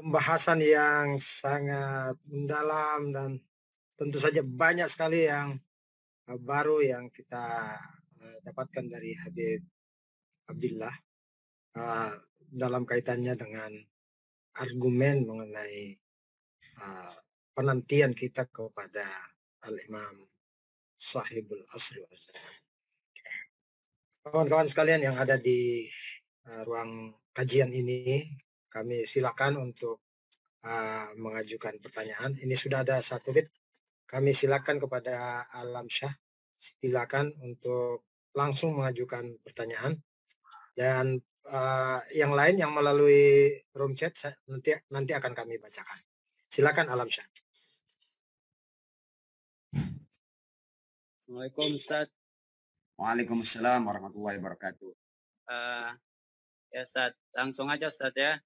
pembahasan yang sangat mendalam dan tentu saja banyak sekali yang baru yang kita dapatkan dari Habib Abdillah dalam kaitannya dengan argumen mengenai penantian kita kepada Al-Imam Sahibul Asri. Kawan-kawan sekalian yang ada di ruang kajian ini, kami silakan untuk mengajukan pertanyaan. Ini sudah ada satu bit. Kami silakan kepada Alamsyah, silakan untuk langsung mengajukan pertanyaan. Dan yang lain yang melalui room chat nanti akan kami bacakan. Silakan Alamsyah. Assalamualaikum Ustaz. Waalaikumsalam warahmatullahi wabarakatuh. Ya Ustaz, langsung aja Ustaz ya.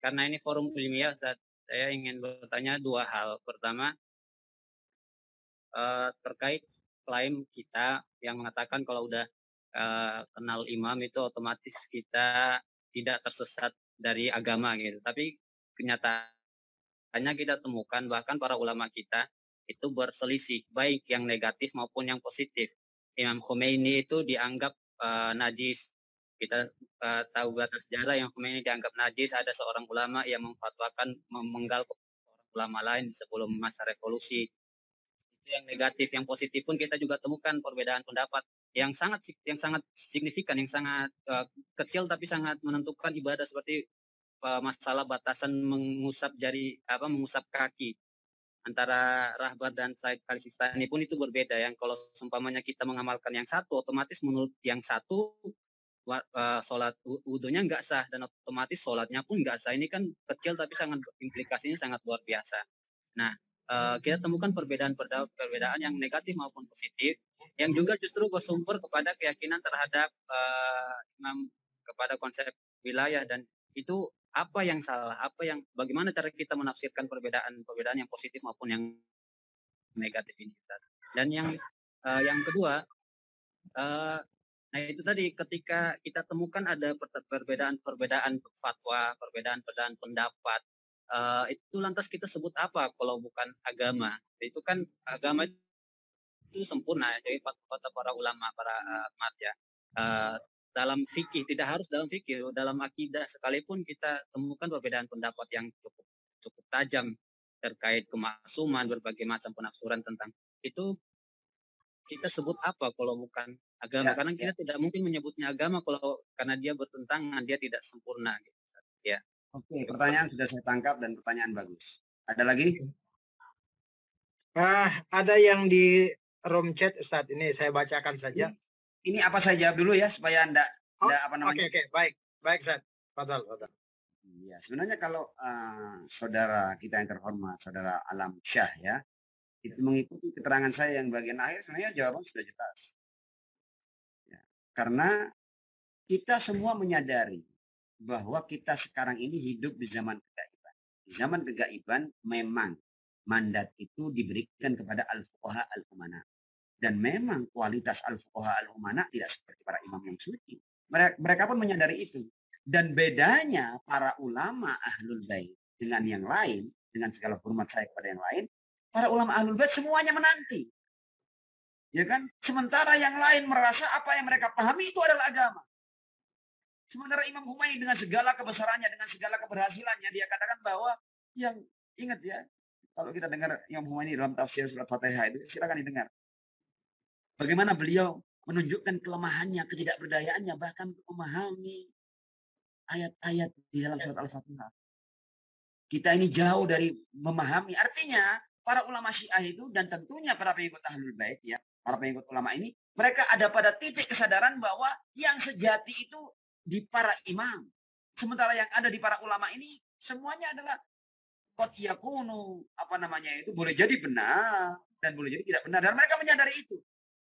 Karena ini forum ilmiah Ustaz, saya ingin bertanya dua hal. Pertama, terkait klaim kita yang mengatakan kalau udah kenal imam itu otomatis kita tidak tersesat dari agama gitu. Tapi kenyataannya kita temukan bahkan para ulama kita itu berselisih, baik yang negatif maupun yang positif. Imam Khomeini itu dianggap najis. Kita tahu batas sejarah yang Khomeini dianggap najis. Ada seorang ulama yang memfatwakan memenggal ulama lain sebelum masa revolusi. Itu yang negatif. Yang positif pun kita juga temukan perbedaan pendapat yang sangat signifikan, yang sangat kecil tapi sangat menentukan ibadah, seperti masalah batasan mengusap jari, mengusap kaki. Antara Rahbar dan Said Khalistani pun itu berbeda. Yang kalau seumpamanya kita mengamalkan yang satu, otomatis menurut yang satu sholat wudhunya nggak sah dan otomatis sholatnya pun nggak sah. Ini kan kecil tapi sangat implikasinya sangat luar biasa. Nah, kita temukan perbedaan yang negatif maupun positif, yang juga justru bersumber kepada keyakinan terhadap imam, kepada konsep wilayah. Dan itu apa yang salah, bagaimana cara kita menafsirkan perbedaan yang positif maupun yang negatif ini, Ustaz. Dan yang kedua, nah itu tadi ketika kita temukan ada perbedaan fatwa, perbedaan pendapat, itu lantas kita sebut apa kalau bukan agama? Itu kan agama itu sempurna, jadi fatwa para ulama, para amat ya. Dalam fikih, tidak harus dalam fikih, dalam akidah sekalipun kita temukan perbedaan pendapat yang cukup tajam terkait kemaksuman, berbagai macam penafsiran tentang itu. Kita sebut apa kalau bukan agama? Karena kita tidak mungkin menyebutnya agama karena dia bertentangan, dia tidak sempurna gitu. Ya. Oke, pertanyaan sudah saya tangkap dan pertanyaan bagus. Ada lagi? Ada yang di room chat Ustaz, ini saya bacakan saja. Ini apa saya jawab dulu ya supaya Anda apa namanya? Oke, baik Ustaz. Fadal. Iya, sebenarnya kalau saudara kita yang terhormat, saudara Alamsyah ya, itu mengikuti keterangan saya yang bagian akhir, sebenarnya jawaban sudah jelas. Ya, karena kita semua menyadari bahwa kita sekarang ini hidup di zaman kegaiban. Di zaman kegaiban memang mandat itu diberikan kepada al-fuqaha al-umana. Dan memang kualitas al-fuqaha al-umana tidak seperti para imam yang suci. Mereka pun menyadari itu. Dan bedanya para ulama ahlul bait dengan yang lain, dengan segala hormat saya kepada yang lain, para ulama ahlul bait semuanya menanti. Ya kan? Sementara yang lain merasa apa yang mereka pahami itu adalah agama. Sementara Imam Khomeini dengan segala kebesarannya, dengan segala keberhasilannya, dia katakan bahwa yang ingat ya, kalau kita dengar Imam Khomeini dalam tafsir surat Fatihah itu, silakan didengar. Bagaimana beliau menunjukkan kelemahannya, ketidakberdayaannya, bahkan memahami ayat-ayat di dalam surat Al-Fatihah. Kita ini jauh dari memahami. Artinya, para ulama Syiah itu, dan tentunya para pengikut Ahlul Bait, ya, para pengikut ulama ini, mereka ada pada titik kesadaran bahwa yang sejati itu di para imam. Sementara yang ada di para ulama ini, semuanya adalah qad yakunu, boleh jadi benar, dan boleh jadi tidak benar. Dan mereka menyadari itu.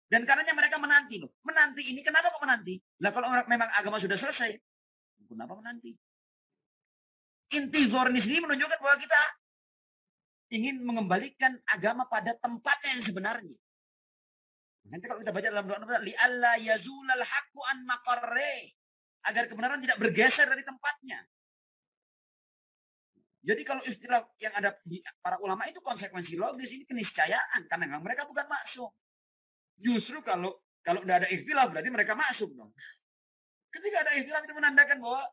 Dan karenanya mereka menanti loh. Menanti ini kenapa kok menanti? Lah kalau memang agama sudah selesai, kenapa menanti? Intizor ini sendiri menunjukkan bahwa kita ingin mengembalikan agama pada tempatnya yang sebenarnya. Nanti kalau kita baca dalam doa li alla yazulal haqqu an maqarrih, agar kebenaran tidak bergeser dari tempatnya. Jadi kalau istilah yang ada di para ulama itu konsekuensi logis, ini keniscayaan. Karena mereka bukan maksum. Justru kalau tidak ada istilah berarti mereka maksum dong. Ketika ada istilah itu menandakan bahwa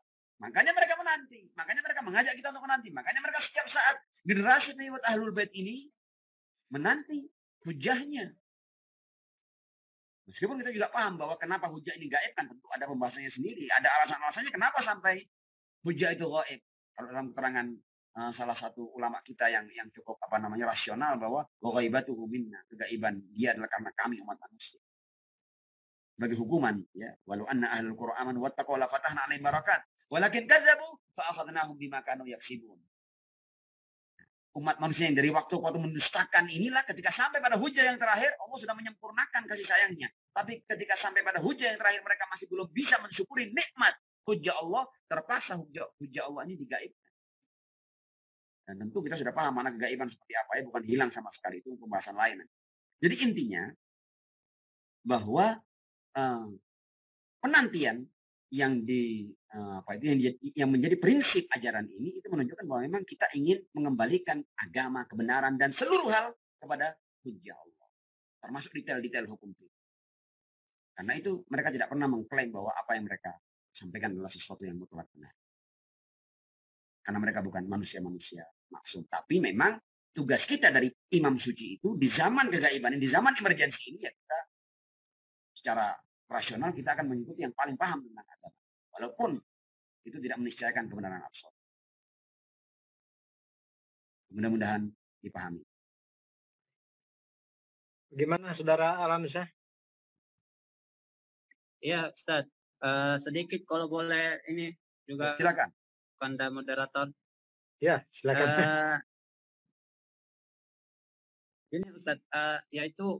makanya mereka menanti. Makanya mereka mengajak kita untuk menanti. Makanya mereka setiap saat generasi pengikut Ahlul Bait ini menanti hujahnya. Meskipun kita juga paham bahwa kenapa hujah ini gaib kan tentu ada pembahasannya sendiri. Ada alasan-alasannya kenapa sampai hujah itu gaib. Kalau dalam keterangan salah satu ulama kita yang cukup rasional bahwa ghaibatuhu minna, kegaiban dia adalah karena kami umat manusia. Sebagai hukuman ya, walau anna ahlul qura amanu wattaqaw la fatahna 'alaihim barakat, walakin kadzabu fa akhadnahum bima kanu yaksibun. Umat manusia yang dari waktu ke waktu mendustakan inilah ketika sampai pada hujah yang terakhir Allah sudah menyempurnakan kasih sayangnya. Tapi ketika sampai pada hujah yang terakhir mereka masih belum bisa mensyukuri nikmat hujah Allah, terpaksa hujah Allah ini digaib. Dan tentu kita sudah paham mana kegaiban seperti apa ya, bukan hilang sama sekali, itu pembahasan lain. Jadi intinya bahwa penantian yang yang menjadi prinsip ajaran ini itu menunjukkan bahwa memang kita ingin mengembalikan agama, kebenaran dan seluruh hal kepada hujah Allah, termasuk detail-detail hukum itu. Karena itu mereka tidak pernah mengklaim bahwa apa yang mereka sampaikan adalah sesuatu yang mutlak benar. Karena mereka bukan manusia-manusia maksum. Tapi memang tugas kita dari imam suci itu di zaman kegaiban, di zaman emergensi ini ya kita secara rasional kita akan mengikuti yang paling paham tentang agama. Walaupun itu tidak meniscayakan kebenaran absolut. Mudah-mudahan dipahami. Gimana saudara Alamsyah? Ya Ustaz, sedikit kalau boleh ini juga. Silakan. Kanda moderator. Ya, silakan. Ini Ustaz, yaitu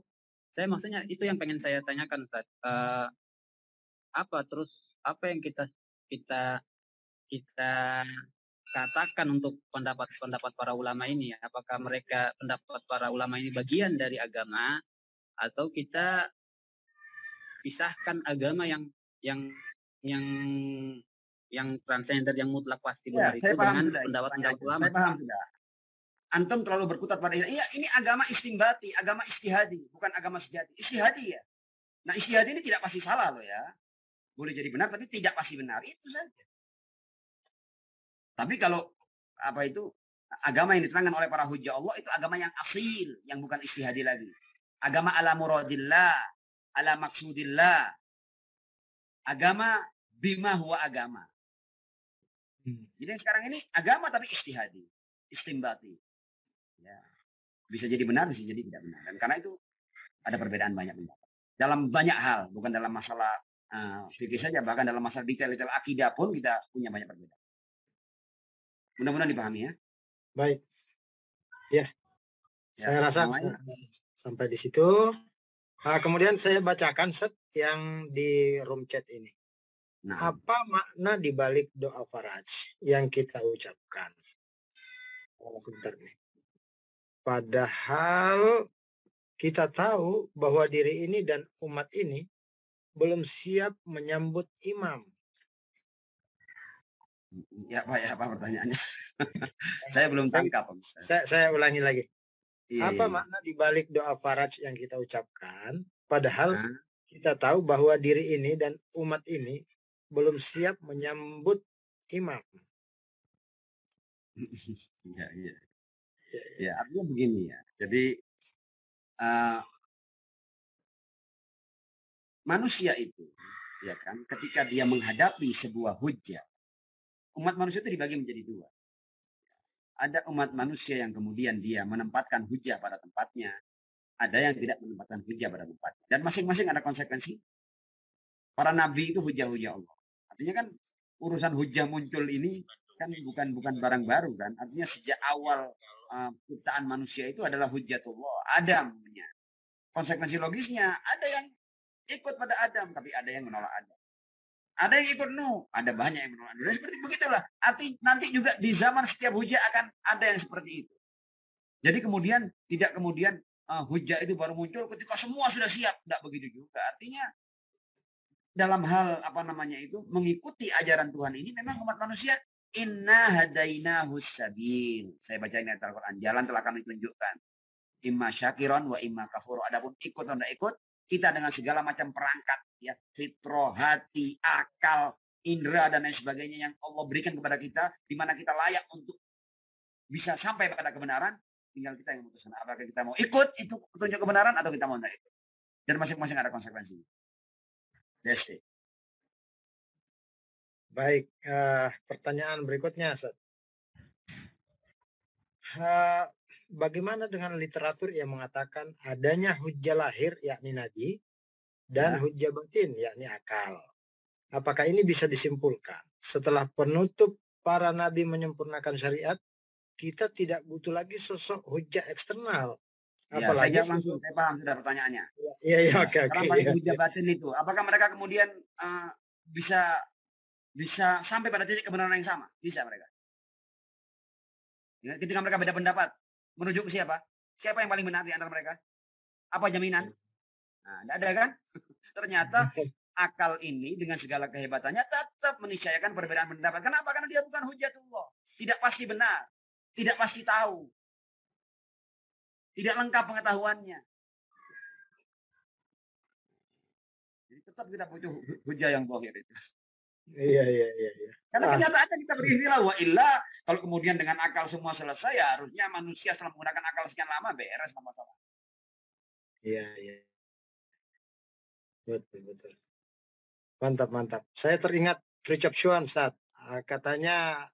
saya maksudnya itu yang pengen saya tanyakan Ustaz. Apa yang kita katakan untuk pendapat-pendapat para ulama ini? Apakah mereka pendapat para ulama ini bagian dari agama atau kita pisahkan agama yang transgender yang mutlak pasti benar ya, itu dengan pendapat ulama. Saya paham tidak? Antum terlalu berkutat pada iya ini agama istinbati, agama istihadi, bukan agama sejati. Istihadi ya. Nah, istihadi ini tidak pasti salah loh ya. Boleh jadi benar tapi tidak pasti benar, itu saja. Tapi kalau apa itu agama yang diterangkan oleh para hujjah Allah itu agama yang asil, yang bukan istihadi lagi. Agama ala muradillah, ala maksudillah. Agama bima huwa agama. Jadi yang sekarang ini agama tapi istihadi, istimbati. Ya. Bisa jadi benar, bisa jadi tidak benar. Dan karena itu ada perbedaan banyak pendapat. Dalam banyak hal, bukan dalam masalah fikih saja, bahkan dalam masalah detail-detail akidah pun kita punya banyak perbedaan. Mudah-mudahan dipahami ya. Baik. Ya. Saya rasa sampai di situ. Kemudian saya bacakan set yang di room chat ini. Nah. Apa makna dibalik doa faraj yang kita ucapkan? Oh, bentar nih. Padahal kita tahu bahwa diri ini dan umat ini belum siap menyambut imam. Ya Pak, ya Pak pertanyaannya. Saya belum tangkap. Saya ulangi lagi. Iya, apa makna dibalik doa faraj yang kita ucapkan? Padahal kita tahu bahwa diri ini dan umat ini belum siap menyambut imam. Ya, ya. Ya, artinya begini ya. Jadi manusia itu, ya kan, ketika dia menghadapi sebuah hujah, umat manusia itu dibagi menjadi dua. Ada umat manusia yang kemudian dia menempatkan hujah pada tempatnya, ada yang tidak menempatkan hujah pada tempatnya. Dan masing-masing ada konsekuensi. Para nabi itu hujah-hujah Allah. Artinya kan urusan hujah muncul ini kan bukan barang baru kan. Artinya sejak awal ciptaan manusia itu adalah hujatullah. Adam punya. Konsekuensi logisnya ada yang ikut pada Adam tapi ada yang menolak Adam. Ada yang ikut Nuh, ada banyak yang menolak Nuh. Seperti begitulah. Arti nanti juga di zaman setiap hujah akan ada yang seperti itu. Jadi kemudian tidak kemudian hujah itu baru muncul ketika semua sudah siap. Tidak begitu juga. Artinya dalam hal mengikuti ajaran Tuhan ini memang umat manusia Inna hadainahus sabil. Saya baca ini Al-Quran. Jalan telah kami tunjukkan. Imma syakiron wa imma kafur. Adapun ikut atau tidak ikut, kita dengan segala macam perangkat, ya, fitrah, hati, akal, indera dan lain sebagainya yang Allah berikan kepada kita, di mana kita layak untuk bisa sampai pada kebenaran, tinggal kita yang memutuskan apakah kita mau ikut itu petunjuk kebenaran atau kita mau tidak ikut. Dan masing-masing ada konsekuensinya. That's it. Baik, pertanyaan berikutnya, Ustaz. Bagaimana dengan literatur yang mengatakan adanya hujjah lahir, yakni nabi, dan hujjah batin, yakni akal? Apakah ini bisa disimpulkan? Setelah penutup para nabi menyempurnakan syariat, kita tidak butuh lagi sosok hujjah eksternal. Ya, apalagi saya langsung saya paham sudah pertanyaannya. Oke. Hujjah batin itu, apakah mereka kemudian bisa sampai pada titik kebenaran yang sama? Bisa mereka. Ya, ketika mereka beda pendapat, menuju ke siapa? Siapa yang paling benar di antara mereka? Apa jaminan? Nah, tidak ada kan? Ternyata akal ini dengan segala kehebatannya tetap meniscayakan perbedaan pendapat. Kenapa? Karena dia bukan hujjatullah. Tidak pasti benar. Tidak pasti tahu. Tidak lengkap pengetahuannya. Jadi tetap kita butuh hujjah yang zahir itu. Iya. Karena kenyataannya kita beristilah wa illa, kalau kemudian dengan akal semua selesai, ya harusnya manusia setelah menggunakan akal sekian lama beres sama-sama. Iya. Betul. Mantap. Saya teringat Fritjof Schuon saat katanya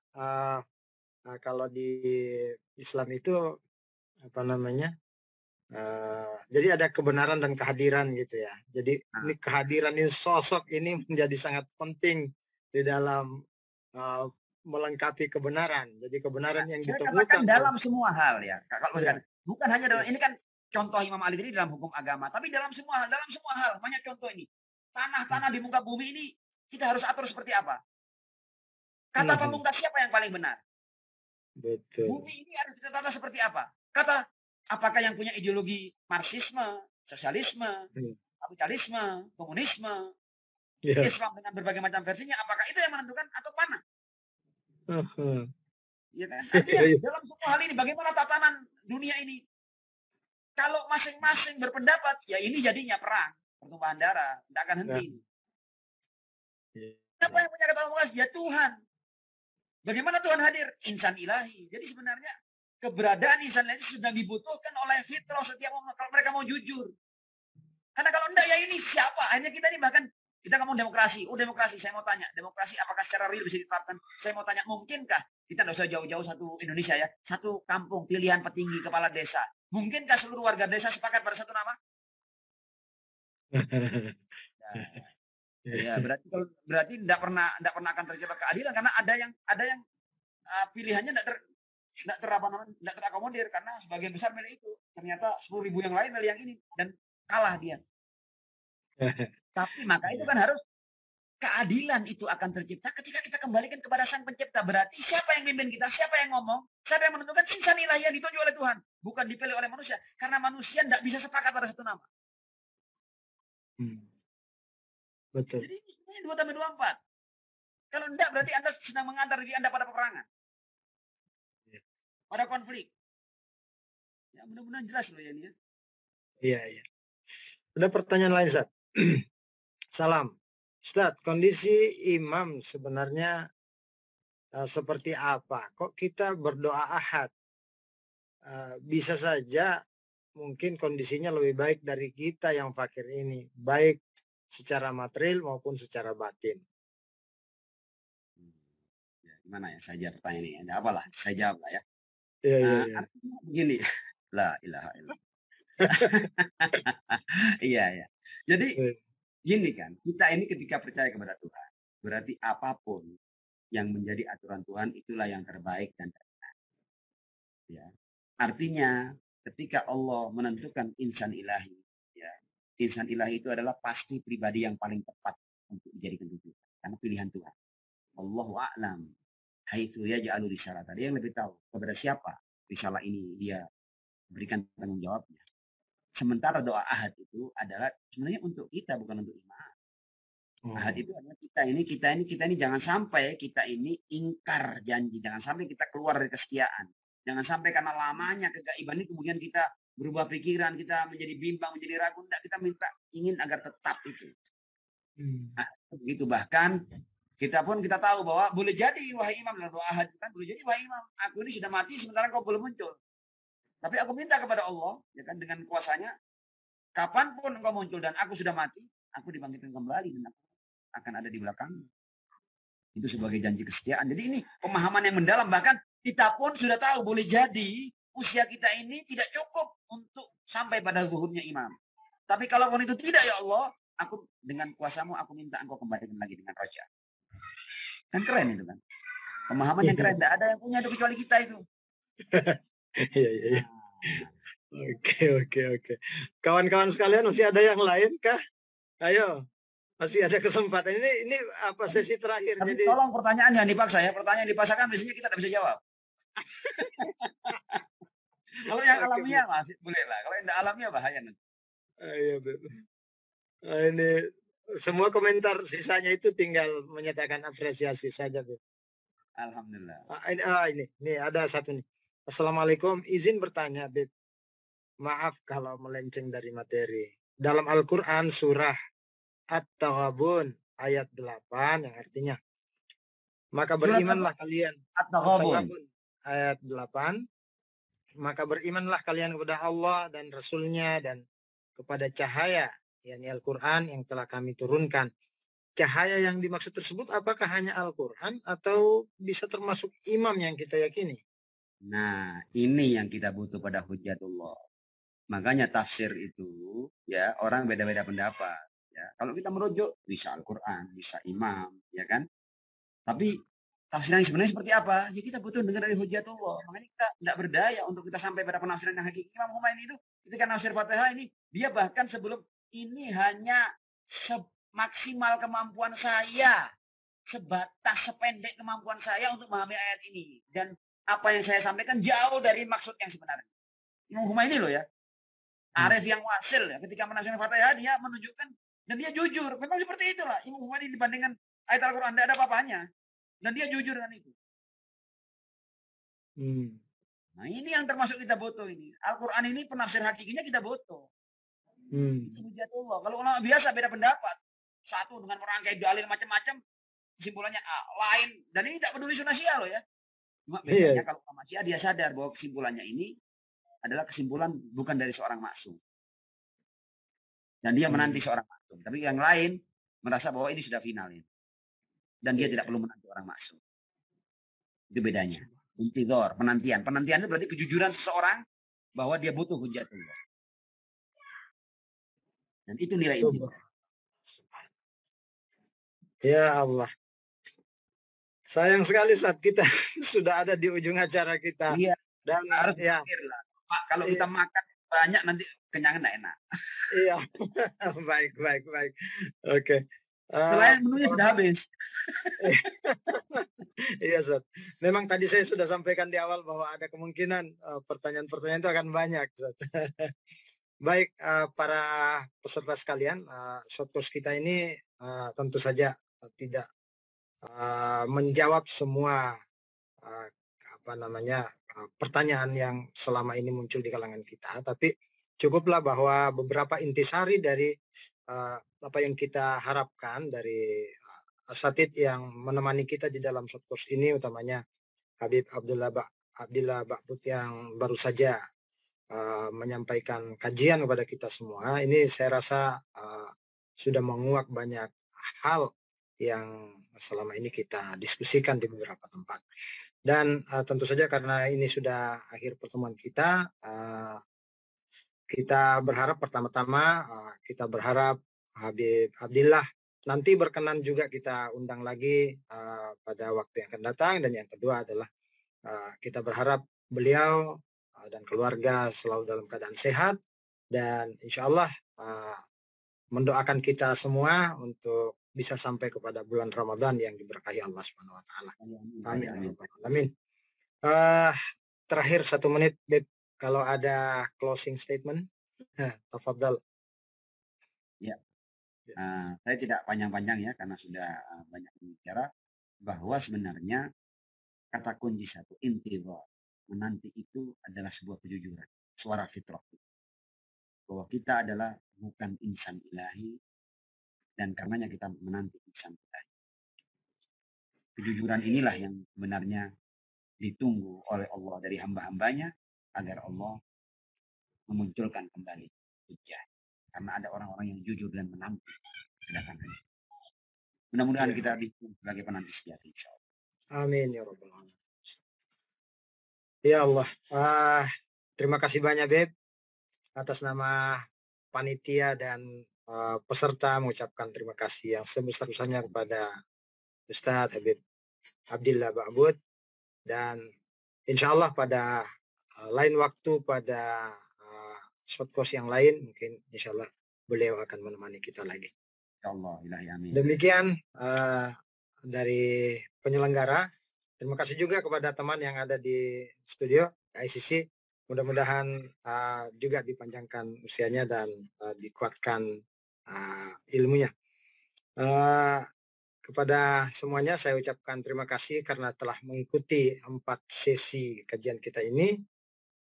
kalau di Islam itu jadi ada kebenaran dan kehadiran gitu ya. Jadi ini kehadiran ini, sosok ini menjadi sangat penting di dalam melengkapi kebenaran. Jadi kebenaran yang ditemukan dalam semua hal ya. Kalau bukan hanya dalam ini kan contoh Imam Ali tadi dalam hukum agama, tapi dalam semua hal. Banyak contoh ini. Tanah-tanah di muka bumi ini kita harus atur seperti apa? Kata pamungkas siapa yang paling benar? Betul. Bumi ini harus ditata seperti apa? Kata apakah yang punya ideologi Marxisme, sosialisme, kapitalisme, komunisme, Islam dengan berbagai macam versinya, apakah itu yang menentukan atau mana? Iya kan? Artinya, dalam semua hal ini, bagaimana tatanan dunia ini? Kalau masing-masing berpendapat, ya ini jadinya perang, pertumpahan darah, tidak akan henti. Siapa yang punya kata-kata? Ya Tuhan. Bagaimana Tuhan hadir? Insan ilahi. Jadi sebenarnya keberadaan insan lain sedang dibutuhkan oleh fitrah setiap orang kalau mereka mau jujur. Karena kalau enggak ya ini siapa? Hanya kita ini, bahkan kita ngomong demokrasi. Oh demokrasi, saya mau tanya. Demokrasi apakah secara real bisa diterapkan? Saya mau tanya, mungkinkah? Kita nggak usah jauh-jauh satu Indonesia ya. Satu kampung pilihan petinggi kepala desa. Mungkinkah seluruh warga desa sepakat pada satu nama? Ya, berarti enggak pernah akan tercapai keadilan karena ada yang pilihannya enggak terakomodir karena sebagian besar milih itu. Ternyata 10.000 yang lain milih yang ini dan kalah dia. Tapi maka itu kan harus keadilan itu akan tercipta ketika kita kembalikan kepada Sang Pencipta. Berarti siapa yang mimpin kita, siapa yang ngomong, siapa yang menentukan? Insan ilahi yang ditunjuk oleh Tuhan, bukan dipilih oleh manusia karena manusia enggak bisa sepakat pada satu nama. Betul. Jadi ini 2 tambah 2 4. Kalau enggak berarti Anda sedang mengantar diri Anda pada peperangan. Pada konflik. Ya mudah-mudahan jelas loh ya ini ya. Iya. Ada pertanyaan lain, Ustaz. Salam. Ustaz, kondisi imam sebenarnya seperti apa? Kok kita berdoa ahad? Bisa saja mungkin kondisinya lebih baik dari kita yang fakir ini. Baik secara material maupun secara batin. Ya, gimana ya? Saya jawab pertanyaan ini. Ada apalah? Saya jawab lah ya. Iya. Artinya begini, la ilaha illallah. Iya. Jadi gini kan, kita ini ketika percaya kepada Tuhan, berarti apapun yang menjadi aturan Tuhan itulah yang terbaik dan benar. Ya. Artinya ketika Allah menentukan insan ilahi, ya, insan ilahi itu adalah pasti pribadi yang paling tepat untuk dijadikan tujuan karena pilihan Tuhan. Allahu a'lam. Haitsu yaj'alu risalah. Tadi yang lebih tahu kepada siapa risalah ini dia berikan tanggung jawabnya. Sementara doa ahad itu adalah sebenarnya untuk kita bukan untuk imam. Ahad itu adalah kita ini jangan sampai kita ini ingkar janji, jangan sampai kita keluar dari kesetiaan, jangan sampai karena lamanya kegaiban ini kemudian kita berubah pikiran, kita menjadi bimbang, menjadi ragu. Enggak, kita minta ingin agar tetap itu. Nah, begitu. Bahkan kita pun kita tahu bahwa boleh jadi wahai imam, dalam doa ahad kan, boleh jadi wahai imam aku ini sudah mati sementara kau belum muncul, tapi aku minta kepada Allah ya kan, dengan kuasanya kapanpun engkau muncul dan aku sudah mati, aku dibangkitkan kembali dan aku akan ada di belakangmu. Itu sebagai janji kesetiaan. Jadi ini pemahaman yang mendalam. Bahkan kita pun sudah tahu boleh jadi usia kita ini tidak cukup untuk sampai pada zuhurnya imam. Tapi kalau pun itu tidak, ya Allah, aku dengan kuasamu aku minta engkau kembalikan lagi dengan roja. Kan keren itu kan. Pemahaman yang keren. Tidak ada yang punya itu kecuali kita itu. Iya. Oke. Kawan-kawan sekalian, masih ada yang lain kah? Ayo. Masih ada kesempatan. Ini apa, sesi terakhir. Tapi jadi tolong pertanyaan yang dipaksa ya. Pertanyaan yang dipaksakan biasanya kita tidak bisa jawab. Kalau yang alamiah masih boleh lah. Kalau yang tidak alamiah bahaya nanti. Iya, betul. Nah, ini semua komentar sisanya itu tinggal menyatakan apresiasi saja, Bu. Alhamdulillah. Ini ada satu nih. Assalamualaikum, izin bertanya, Beb. Maaf kalau melenceng dari materi. Dalam Al-Qur'an surah At-Taghabun ayat 8 yang artinya maka berimanlah kalian, At-Taghabun ayat 8, maka berimanlah kalian kepada Allah dan Rasul-Nya dan kepada cahaya, yakni Al-Qur'an yang telah kami turunkan. Cahaya yang dimaksud tersebut apakah hanya Al-Qur'an atau bisa termasuk imam yang kita yakini? Nah, ini yang kita butuh pada hujjatullah. Makanya tafsir itu ya orang beda-beda pendapat. Ya, kalau kita merujuk bisa Al-Quran, bisa imam, ya kan? Tapi tafsiran yang sebenarnya seperti apa? Ya kita butuh dengar dari hujjatullah. Makanya kita tidak berdaya untuk kita sampai pada penafsiran yang hakiki. Imam Khomeini itu ketika nafsir Fatihah ini, dia bahkan sebelum ini hanya maksimal kemampuan saya, sebatas sependek kemampuan saya untuk memahami ayat ini, dan apa yang saya sampaikan jauh dari maksud yang sebenarnya. Imam Khomeini loh ya, Arif yang wasil ya, ketika menafsirkan Fatihah dia menunjukkan. Dan dia jujur, memang seperti itulah. Imam Khomeini dibandingkan ayat Al-Quran tidak ada apa-apanya. Dan dia jujur dengan itu. Nah ini yang termasuk kita butuh ini. Al-Quran ini penafsir hakikinya kita butuh. Itu hujjatullah. Kalau ulama biasa beda pendapat. Satu dengan merangkai dalil macam-macam, kesimpulannya A, lain. Dan ini tidak peduli sunnah Syiah loh ya. Cuma bedanya kalau ulama Syiah dia sadar bahwa kesimpulannya ini adalah kesimpulan bukan dari seorang maksum. Dan dia menanti seorang maksum. Tapi yang lain merasa bahwa ini sudah final. Dan dia tidak perlu menanti orang maksum. Itu bedanya. Intidor, penantian. Penantian itu berarti kejujuran seseorang bahwa dia butuh hujjatullah. Dan itu nilai intidor. Ya Allah. Sayang sekali saat kita sudah ada di ujung acara kita. Iya. Dan harus pikirlah. Pak, kalau kita makan banyak nanti kenyang enggak enak. Iya. baik. Oke. Selain menunya sudah habis. Iya, Ustaz. Memang tadi saya sudah sampaikan di awal bahwa ada kemungkinan pertanyaan-pertanyaan itu akan banyak, Ustaz. Baik, para peserta sekalian, short course kita ini tentu saja tidak menjawab semua pertanyaan yang selama ini muncul di kalangan kita, tapi cukuplah bahwa beberapa intisari dari apa yang kita harapkan dari asatid yang menemani kita di dalam short course ini, utamanya Habib Abdillah Ba'bud yang baru saja menyampaikan kajian kepada kita semua. Ini saya rasa sudah menguak banyak hal yang selama ini kita diskusikan di beberapa tempat. Dan tentu saja karena ini sudah akhir pertemuan kita, kita berharap pertama-tama, kita berharap Habib Abdillah nanti berkenan juga kita undang lagi pada waktu yang akan datang. Dan yang kedua adalah kita berharap beliau dan keluarga selalu dalam keadaan sehat. Dan insya Allah mendoakan kita semua untuk bisa sampai kepada bulan Ramadan yang diberkahi Allah Subhanahu wa taala. Amin. Terakhir 1 menit, Beb, kalau ada closing statement, tafadhal. Ya. Saya tidak panjang-panjang ya, karena sudah banyak bicara bahwa sebenarnya kata kunci satu, intidhar, menanti itu adalah sebuah kejujuran, suara fitrah. Bahwa kita adalah bukan insan ilahi dan karenanya kita menanti insan ilahi. Kejujuran inilah yang sebenarnya ditunggu oleh Allah dari hamba-hambanya agar Allah memunculkan kembali hujjah. Karena ada orang-orang yang jujur dan menanti kedatangannya. Mudah-mudahan kita dihitung sebagai penanti sejati, insya Allah. Amin ya Rabbal Alamin. Ya Allah, terima kasih banyak Beb atas nama panitia dan peserta mengucapkan terima kasih yang sebesar-besarnya kepada Ustadz Habib Abdillah Ba'bud, dan insya Allah pada lain waktu pada shortcast yang lain mungkin insya Allah beliau akan menemani kita lagi. Allah, ilahi, amin. Demikian dari penyelenggara. Terima kasih juga kepada teman yang ada di studio ICC. Mudah-mudahan juga dipanjangkan usianya dan dikuatkan ilmunya. Kepada semuanya saya ucapkan terima kasih karena telah mengikuti 4 sesi kajian kita ini,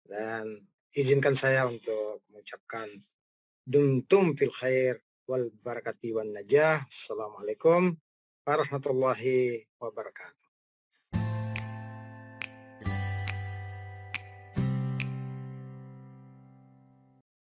dan izinkan saya untuk mengucapkan dumtum fil khair wal barakati wan najah. Assalamualaikum warahmatullahi wabarakatuh.